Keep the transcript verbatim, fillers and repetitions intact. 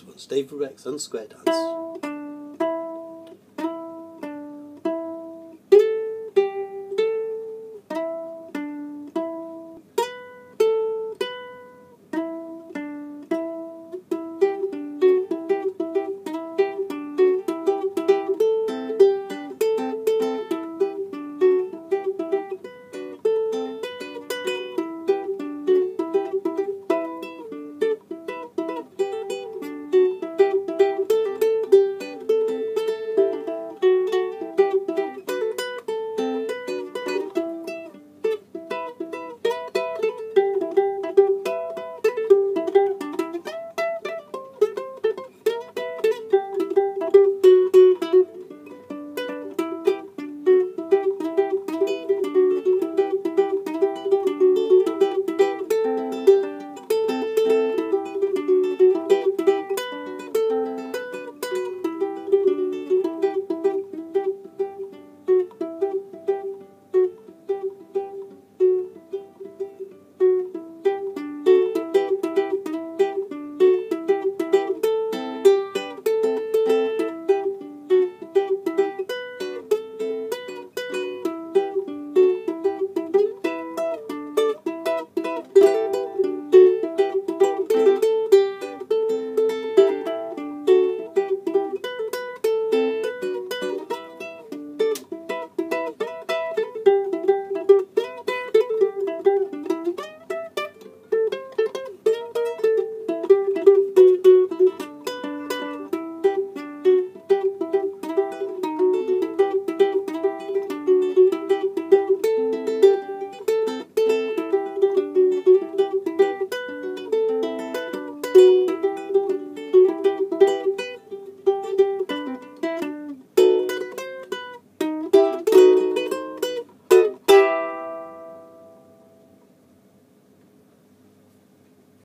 this one, Steve Rex, Unsquare Dance.